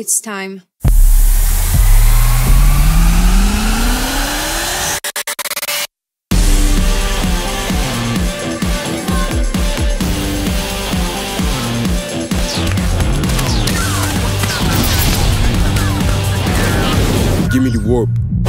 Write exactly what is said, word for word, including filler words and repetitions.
It's time. Give me the warp.